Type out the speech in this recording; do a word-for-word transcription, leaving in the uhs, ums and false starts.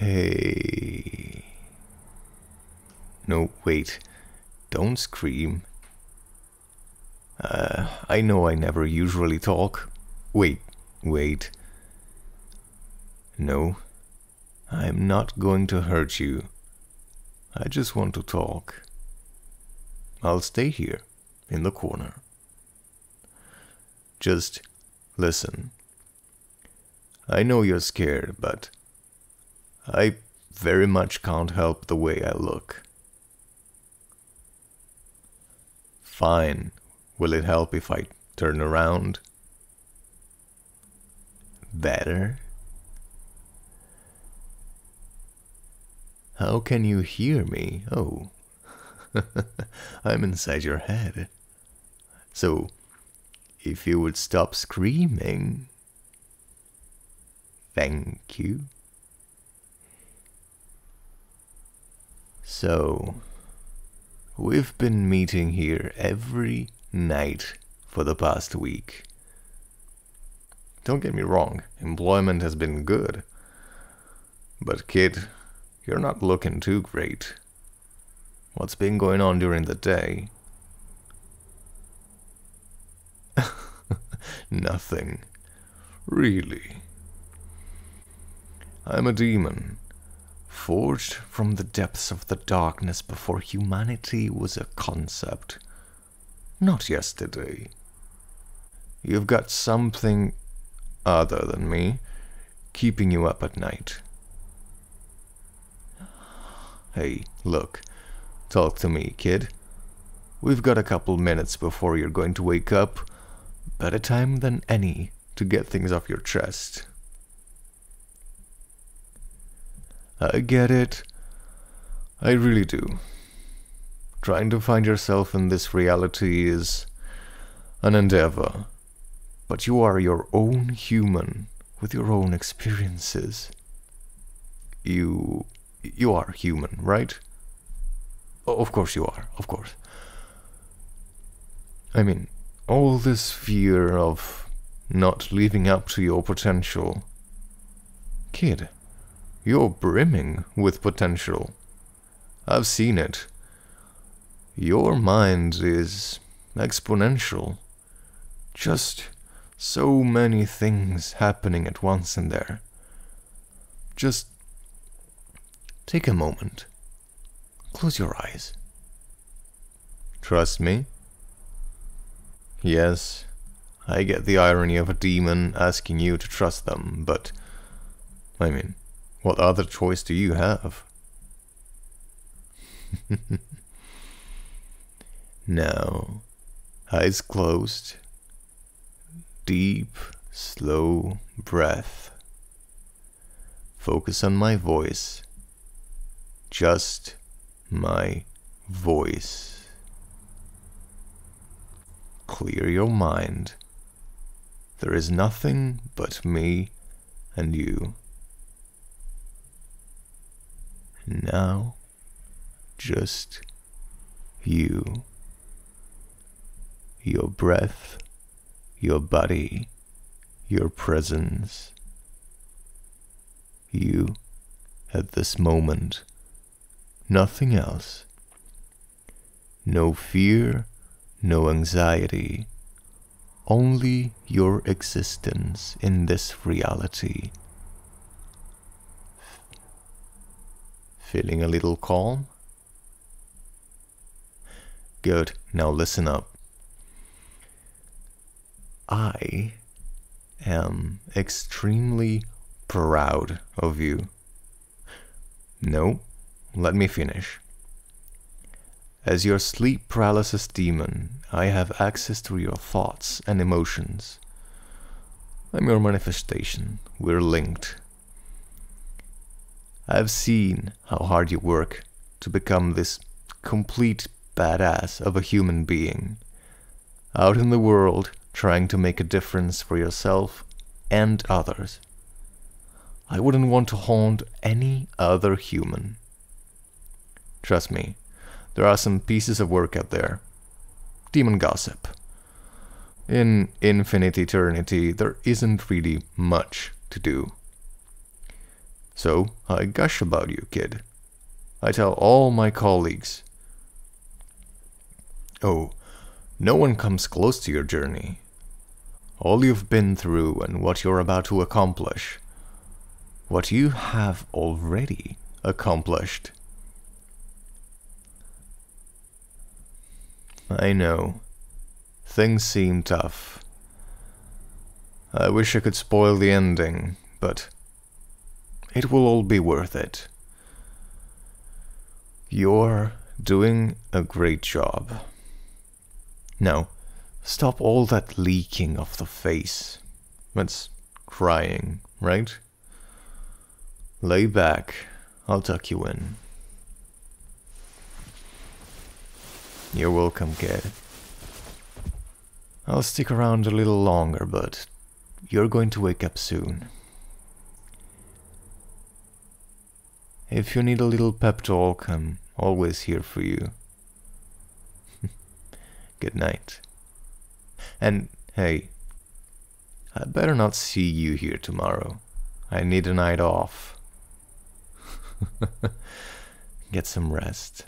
Hey. No, wait. Don't scream. Uh, I know I never usually talk. Wait, wait. No, I'm not going to hurt you. I just want to talk. I'll stay here, in the corner. Just listen. I know you're scared, but I very much can't help the way I look. Fine. Will it help if I turn around? Better? How can you hear me? Oh, I'm inside your head. So, if you would stop screaming... Thank you. So, we've been meeting here every night for the past week. Don't get me wrong, employment has been good. But kid, you're not looking too great. What's been going on during the day? Nothing. Really. I'm a demon, forged from the depths of the darkness before humanity was a concept. Not yesterday. You've got something other than me keeping you up at night. Hey, look, talk to me, kid. We've got a couple minutes before you're going to wake up. Better time than any to get things off your chest. I get it. I really do. Trying to find yourself in this reality is an endeavor. But you are your own human with your own experiences. You... you are human, right? Oh, of course you are, of course. I mean, all this fear of not living up to your potential. Kid. You're brimming with potential. I've seen it. Your mind is exponential. Just so many things happening at once in there. Just take a moment. Close your eyes. Trust me. Yes, I get the irony of a demon asking you to trust them, but... I mean... what other choice do you have? Now, eyes closed, deep, slow breath. Focus on my voice, just my voice. Clear your mind. There is nothing but me and you. Now, just you, your breath, your body, your presence, you at this moment, nothing else, no fear, no anxiety, only your existence in this reality. Feeling a little calm? Good, now listen up. I am extremely proud of you. No, let me finish. As your sleep paralysis demon, I have access to your thoughts and emotions. I'm your manifestation. We're linked. I've seen how hard you work to become this complete badass of a human being, out in the world trying to make a difference for yourself and others. I wouldn't want to haunt any other human. Trust me, there are some pieces of work out there. Demon gossip. In infinite eternity, there isn't really much to do. So I gush about you, kid. I tell all my colleagues. Oh, no one comes close to your journey. All you've been through and what you're about to accomplish. What you have already accomplished. I know. Things seem tough. I wish I could spoil the ending, but it will all be worth it. You're doing a great job. Now, stop all that leaking of the face. That's crying, right? Lay back. I'll tuck you in. You're welcome, kid. I'll stick around a little longer, but you're going to wake up soon. If you need a little pep talk, I'm always here for you. Good night. And, hey, I better not see you here tomorrow. I need a night off. Get some rest.